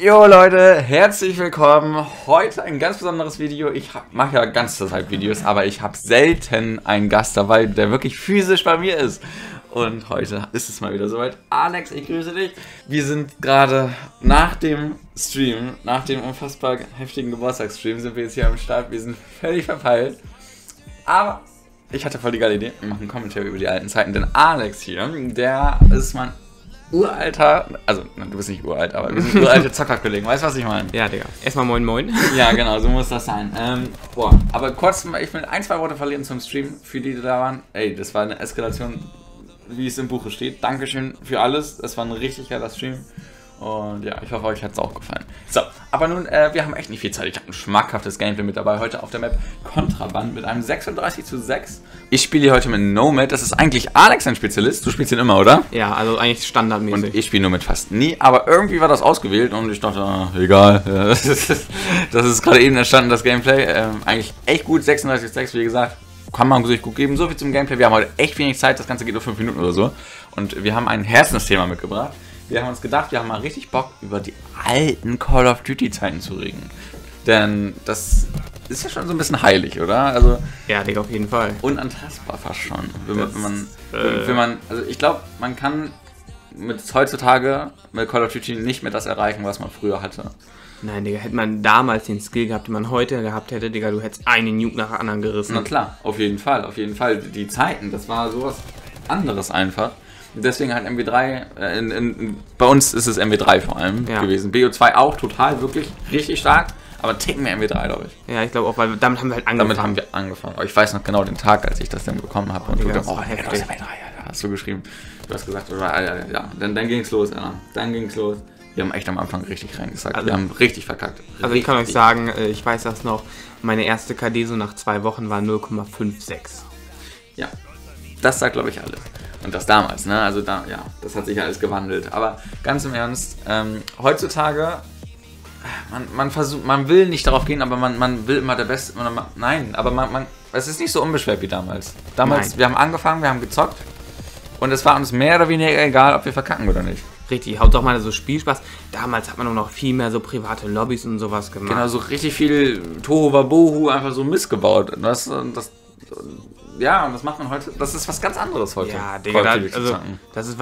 Jo Leute, herzlich willkommen. Heute ein ganz besonderes Video. Ich mache ja ganz zur Zeit Videos, aber ich habe selten einen Gast dabei, der wirklich physisch bei mir ist. Und heute ist es mal wieder soweit. Alex, ich grüße dich. Wir sind gerade nach dem Stream, nach dem unfassbar heftigen Geburtstagsstream, sind wir jetzt hier am Start. Wir sind völlig verpeilt. Aber ich hatte voll die geile Idee. Wir machen einen Kommentar über die alten Zeiten. Denn Alex hier, der ist mein uralter, also du bist nicht uralt, aber wir sind uralte Zockerkollegen, weißt du, was ich meine? Ja, Digga. Erstmal moin moin. Ja, genau, so muss das sein. Aber kurz, ich will ein, zwei Worte verlieren zum Stream, für die da waren. Ey, das war eine Eskalation, wie es im Buche steht. Dankeschön für alles, das war ein richtig geiler Stream. Und ja, ich hoffe, euch hat es auch gefallen. So, aber nun, wir haben echt nicht viel Zeit. Ich habe ein schmackhaftes Gameplay mit dabei. Heute auf der Map Kontraband mit einem 36:6. Ich spiele hier heute mit Nomad. Das ist eigentlich Alex ein Spezialist. Du spielst ihn immer, oder? Ja, also eigentlich standardmäßig. Und ich spiele Nomad fast nie. Aber irgendwie war das ausgewählt und ich dachte, egal. Das ist gerade eben entstanden, das Gameplay. Eigentlich echt gut. 36:6, wie gesagt. Kann man sich gut geben. So viel zum Gameplay. Wir haben heute echt wenig Zeit. Das Ganze geht nur 5 Minuten oder so. Und wir haben ein Herzensthema mitgebracht. Wir haben uns gedacht, wir haben mal richtig Bock, über die alten Call of Duty Zeiten zu reden. Denn das ist ja schon so ein bisschen heilig, oder? Also ja, Digga, auf jeden Fall. Unantastbar fast schon. Also ich glaube, man kann heutzutage mit Call of Duty nicht mehr das erreichen, was man früher hatte. Nein, Digga, hätte man damals den Skill gehabt, den man heute gehabt hätte, Digga, du hättest einen Nuke nach anderen gerissen. Na klar, auf jeden Fall, auf jeden Fall. Die Zeiten, das war sowas anderes einfach. Deswegen halt MW3, bei uns ist es MW3 vor allem gewesen. BO2 auch total, wirklich richtig stark, aber ticken wir MW3, glaube ich. Ja, ich glaube auch, weil damit haben wir halt angefangen. Damit haben wir angefangen. Ich weiß noch genau den Tag, als ich das dann bekommen habe. Und du dachtest, oh, MW3, ja, hast du geschrieben. Du hast gesagt, ja, dann ging es los, Anna. Dann ging es los. Wir haben echt am Anfang richtig reingesackt. Also, wir haben richtig verkackt. Richtig. Also ich kann euch sagen, ich weiß das noch, meine erste KD so nach 2 Wochen war 0,56. Ja, das sagt, glaube ich, alles. Und das damals, ne? Also da, ja, das hat sich alles gewandelt. Aber ganz im Ernst, heutzutage, man versucht, man will nicht darauf gehen, aber man will immer der Beste. Nein, aber es ist nicht so unbeschwert wie damals. Damals, nein. Wir haben angefangen, wir haben gezockt und es war uns mehr oder weniger egal, ob wir verkacken oder nicht. Richtig, hauptsache mal so Spielspaß. Damals hat man auch noch viel mehr so private Lobbys und sowas gemacht. Genau, so richtig viel Tohuwabohu, einfach so missgebaut. Ja, und das macht man heute, das ist was ganz anderes heute. Ja, Digga,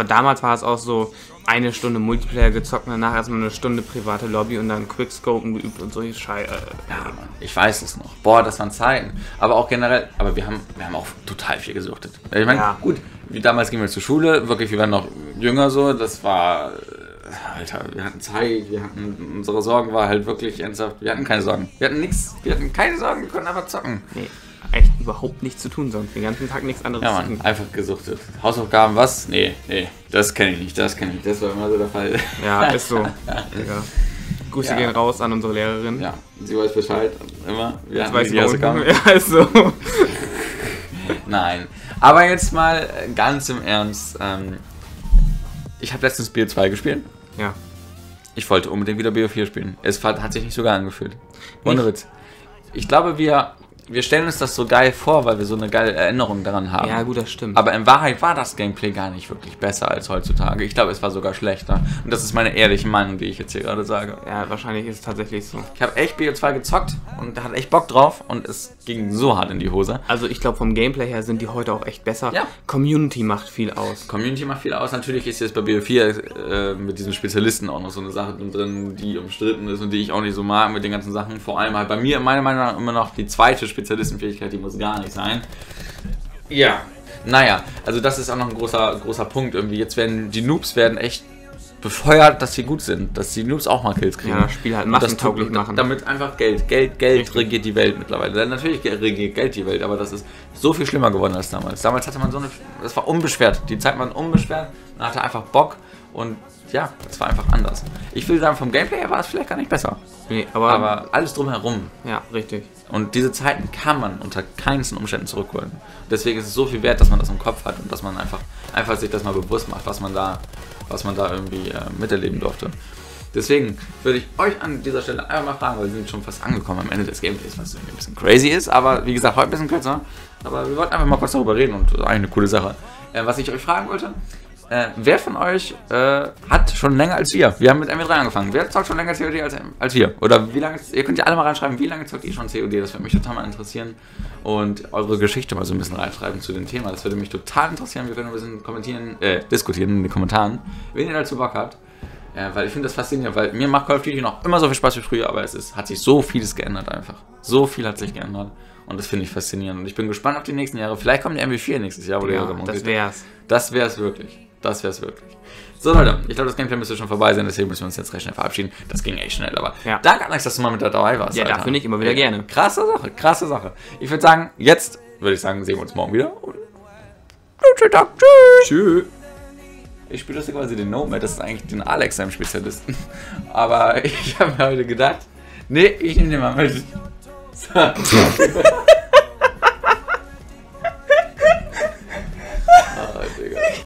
damals war es auch so, eine Stunde Multiplayer gezockt und danach erstmal eine Stunde private Lobby und dann Quickscopen geübt und solche Scheiße. Ja, Mann, ich weiß es noch. Boah, das waren Zeiten. Aber auch generell, aber wir haben auch total viel gesuchtet. Ich meine, ja, gut, wie damals gingen wir zur Schule, wirklich, wir waren noch jünger so, das war, Alter, wir hatten Zeit, unsere Sorgen war halt wirklich ernsthaft, wir hatten keine Sorgen. Wir hatten nichts, wir hatten keine Sorgen, wir konnten einfach zocken. Nee. Echt überhaupt nichts zu tun, sonst den ganzen Tag nichts anderes. Ja, Mann, zu tun. Einfach gesuchtet. Hausaufgaben, was? Nee, das kenne ich nicht, das kenne ich nicht. Das war immer so der Fall. Ja, ist so. Digga. Grüße gehen raus an unsere Lehrerin. Ja, sie weiß Bescheid. Immer. Jetzt weiß ich Hausaufgaben. Ja, ist so. Nein. Aber jetzt mal ganz im Ernst. Ich habe letztens BO2 gespielt. Ja. Ich wollte unbedingt wieder BO4 spielen. Es hat sich nicht so geil angefühlt. Ohne Witz. Ich glaube, wir stellen uns das so geil vor, weil wir so eine geile Erinnerung daran haben. Ja, gut, das stimmt. Aber in Wahrheit war das Gameplay gar nicht wirklich besser als heutzutage. Ich glaube, es war sogar schlechter. Und das ist meine ehrliche Meinung, die ich jetzt hier gerade sage. Ja, wahrscheinlich ist es tatsächlich so. Ich habe echt BO2 gezockt und hatte echt Bock drauf und es ging so hart in die Hose. Also ich glaube, vom Gameplay her sind die heute auch echt besser. Ja. Community macht viel aus. Community macht viel aus. Natürlich ist jetzt bei BO4 mit diesem Spezialisten auch noch so eine Sache drin, die umstritten ist und die ich auch nicht so mag mit den ganzen Sachen. Vor allem halt bei mir, meiner Meinung nach, immer noch die zweite Spezialistenfähigkeit, die muss gar nicht sein. Ja, naja, also das ist auch noch ein großer Punkt irgendwie. Jetzt werden die Noobs echt befeuert, dass sie gut sind, dass die Noobs auch mal Kills kriegen. Ja, das Spiel halt massentauglich machen. Damit einfach Geld richtig regiert die Welt mittlerweile. Denn natürlich regiert Geld die Welt, aber das ist so viel schlimmer geworden als damals. Damals hatte man so eine, das war unbeschwert, die Zeit war unbeschwert, man hatte einfach Bock und ja, das war einfach anders. Ich will sagen, vom Gameplay her war es vielleicht gar nicht besser. Nee, aber alles drumherum. Ja, richtig. Und diese Zeiten kann man unter keinen Umständen zurückholen. Deswegen ist es so viel wert, dass man das im Kopf hat und dass man einfach sich das mal bewusst macht, was man da irgendwie miterleben durfte. Deswegen würde ich euch an dieser Stelle einfach mal fragen, weil wir sind schon fast angekommen am Ende des Gameplays, was ein bisschen crazy ist, aber wie gesagt, heute ein bisschen kürzer. Aber wir wollten einfach mal kurz darüber reden und das ist eigentlich eine coole Sache. Was ich euch fragen wollte, Wer von euch hat schon länger als wir? Wir haben mit MW3 angefangen. Wer zockt schon länger COD als wir? Oder wie lange, ihr könnt ja alle mal reinschreiben, wie lange zockt ihr schon COD? Das würde mich total mal interessieren. Und eure Geschichte mal so ein bisschen reinschreiben zu dem Thema. Das würde mich total interessieren. Wir können ein bisschen kommentieren, diskutieren in den Kommentaren, wenn ihr dazu Bock habt. Weil ich finde das faszinierend, weil mir macht Call of Duty noch immer so viel Spaß wie früher, aber es ist, hat sich so vieles geändert einfach. So viel hat sich geändert und das finde ich faszinierend. Und ich bin gespannt auf die nächsten Jahre. Vielleicht kommt die MW4 nächstes Jahr. Oder ja, das wär's. Das wär's wirklich. Das wär's wirklich. So Leute, ich glaube das Gameplay müsste schon vorbei sein, deswegen müssen wir uns jetzt recht schnell verabschieden. Das ging echt schnell, aber ja. Danke Alex, dass du mal mit dabei warst. Ja, dafür nicht, immer wieder gerne. Krasse Sache, krasse Sache. Ich würde sagen, jetzt würde ich sagen, sehen wir uns morgen wieder und schönen Tag. Tschüss. Tschüss. Ich spiele das ja quasi den Nomad, das ist eigentlich den Alex, seinem Spezialisten. Aber ich habe mir heute gedacht, nee, ich nehme den mal mit. So.